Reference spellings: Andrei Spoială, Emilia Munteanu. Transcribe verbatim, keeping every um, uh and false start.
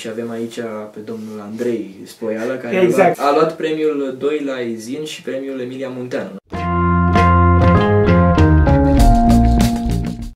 și avem aici pe domnul Andrei Spoială, care exact. a, luat, a luat premiul doi la Izin și premiul Emilia Munteanu.